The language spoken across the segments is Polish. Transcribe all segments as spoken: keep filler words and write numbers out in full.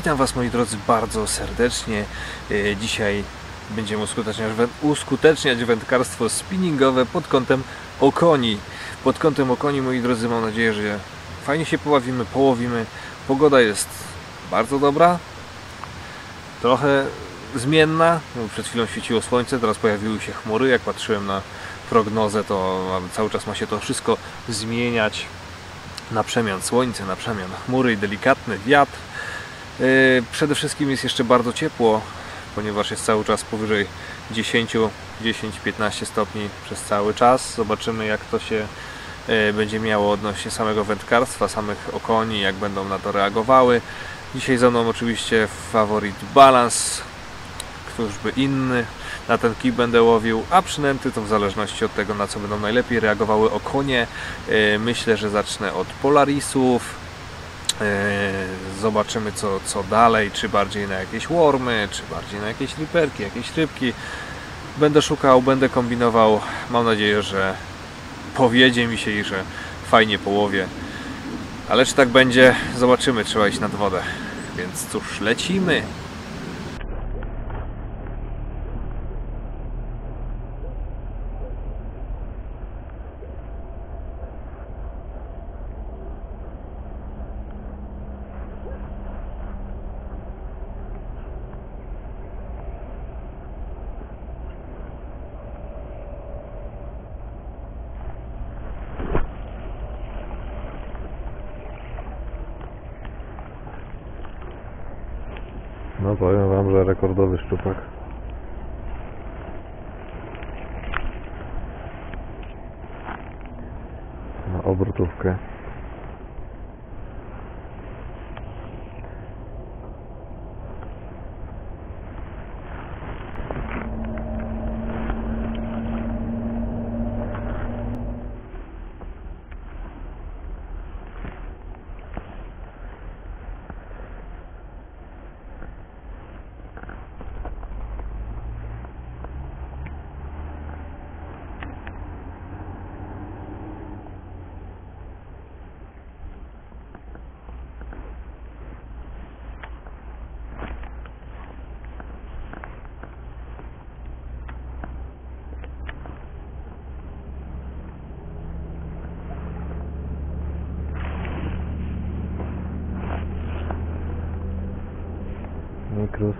Witam Was, moi drodzy, bardzo serdecznie. Dzisiaj będziemy uskuteczniać, uskuteczniać wędkarstwo spinningowe pod kątem okoni. Pod kątem okoni, moi drodzy, mam nadzieję, że fajnie się pobawimy, połowimy. Pogoda jest bardzo dobra, trochę zmienna. Przed chwilą świeciło słońce, teraz pojawiły się chmury. Jak patrzyłem na prognozę, to cały czas ma się to wszystko zmieniać. Na przemian słońce, na przemian chmury i delikatny wiatr. Przede wszystkim jest jeszcze bardzo ciepło, ponieważ jest cały czas powyżej dziesięć do piętnastu stopni przez cały czas. Zobaczymy, jak to się będzie miało odnośnie samego wędkarstwa, samych okoni, jak będą na to reagowały. Dzisiaj ze mną oczywiście Favorit Balans, któż by inny. Na ten kij będę łowił, a przynęty to w zależności od tego, na co będą najlepiej reagowały okonie. Myślę, że zacznę od Polarisów. Zobaczymy co, co dalej, czy bardziej na jakieś wormy, czy bardziej na jakieś riperki, jakieś rybki. Będę szukał, będę kombinował. Mam nadzieję, że powiedzie mi się i że fajnie połowię. Ale czy tak będzie? Zobaczymy, trzeba iść nad wodę. Więc cóż, lecimy! No powiem Wam, że rekordowy szczupak. Na obrotówkę. Mikrus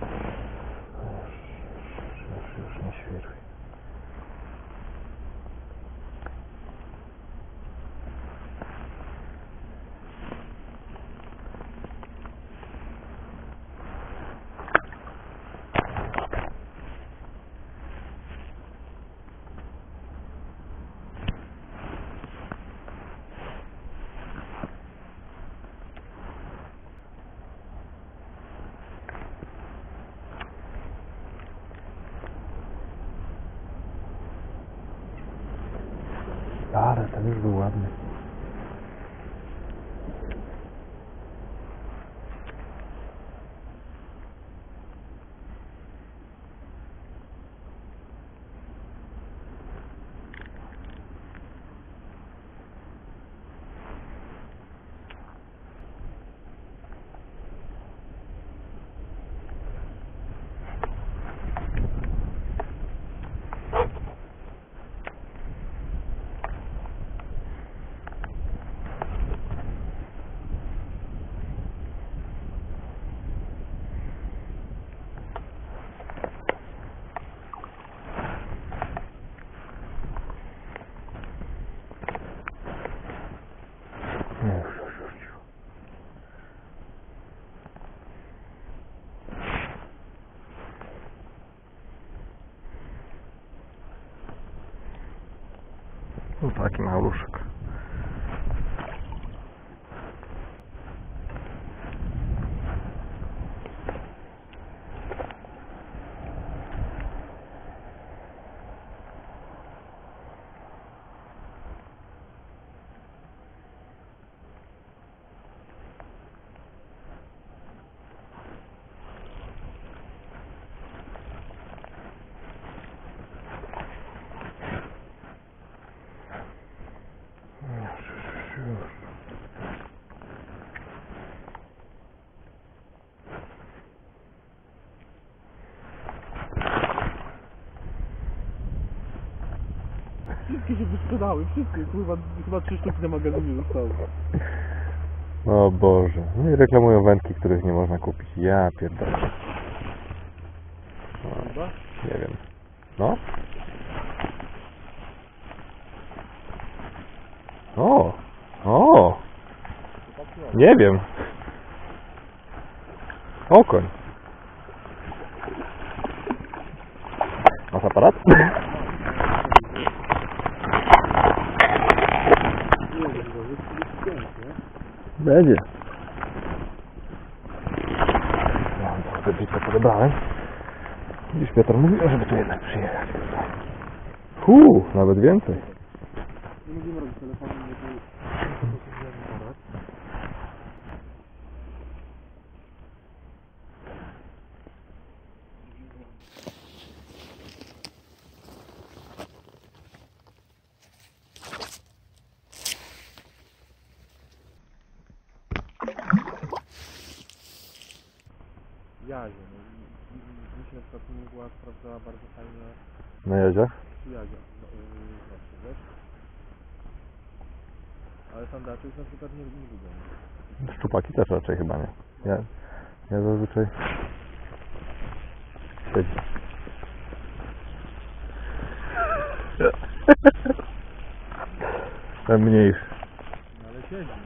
już, już, już nie świruj. Ale ten już był ładny. No taki maluszek. Wszystkie się wysprzedały, wszystkie, kurwa, chyba trzy sztuki na magazynie zostały. O Boże, no i reklamują wędki, których nie można kupić. Ja pierdolę. No, nie wiem. No? O! O! Nie wiem. Okoń. Masz aparat? Będzie. Ja mam trochę blisko podobrałem. Dziś Piotr mówił, żeby tu jednak przyjechać. Huu, nawet więcej. Nie będziemy robić telefonu, bo tu aparat. Jazie, mi się ostatnio była sprawdzała bardzo fajnie. Na jaziach? Przy jaziach, no, znaczy, wiesz? Ale sandaczy już na przykład nie lubią. Szczupaki też raczej chyba nie. Ja, ja zazwyczaj... Siedzi. Ten mniejszy. No ale siedzi.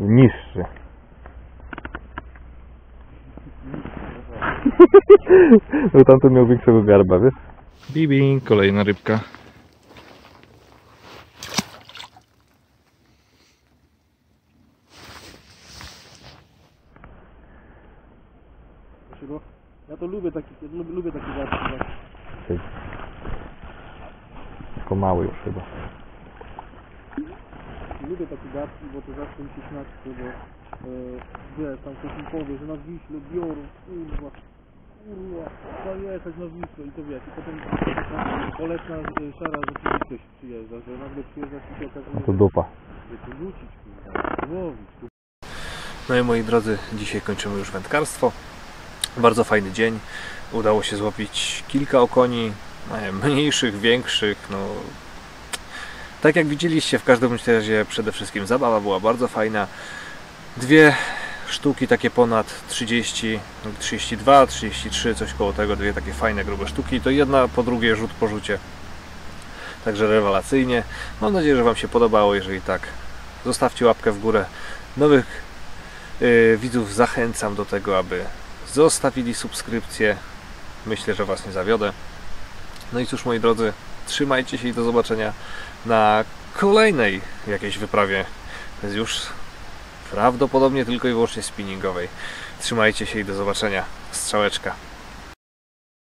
Niższy. No tamten miał większego garba, wiesz? Bibi, kolejna rybka. Ja to lubię taki, lubię taki garb. Tylko mały już chyba. Lubię takie gadki, bo to zawsze mi się śmiać, bo yy, wiesz, tam ktoś mi powie, że na Wiśle biorą, kurwa, kurwa, trzeba jechać na Wiśle i to wiesz, i potem polecna yy, szara rzeczywistość przyjeżdża, że nagle przyjeżdża i się okazuje, to dupa. Że tu rzucić, kurwa, łowić. Tu... No i moi drodzy, dzisiaj kończymy już wędkarstwo. Bardzo fajny dzień, udało się złowić kilka okoni, mniejszych, większych, no... Tak jak widzieliście, w każdym razie przede wszystkim zabawa była bardzo fajna. Dwie sztuki takie ponad trzydzieści, trzydzieści dwa, trzydzieści trzy, coś koło tego, dwie takie fajne grube sztuki. To jedna po drugiej rzut po rzucie. Także rewelacyjnie. Mam nadzieję, że Wam się podobało. Jeżeli tak, zostawcie łapkę w górę. Nowych yy, widzów zachęcam do tego, aby zostawili subskrypcję. Myślę, że Was nie zawiodę. No i cóż, moi drodzy, trzymajcie się i do zobaczenia na kolejnej jakiejś wyprawie, już prawdopodobnie tylko i wyłącznie spinningowej. Trzymajcie się i do zobaczenia. Strzałeczka.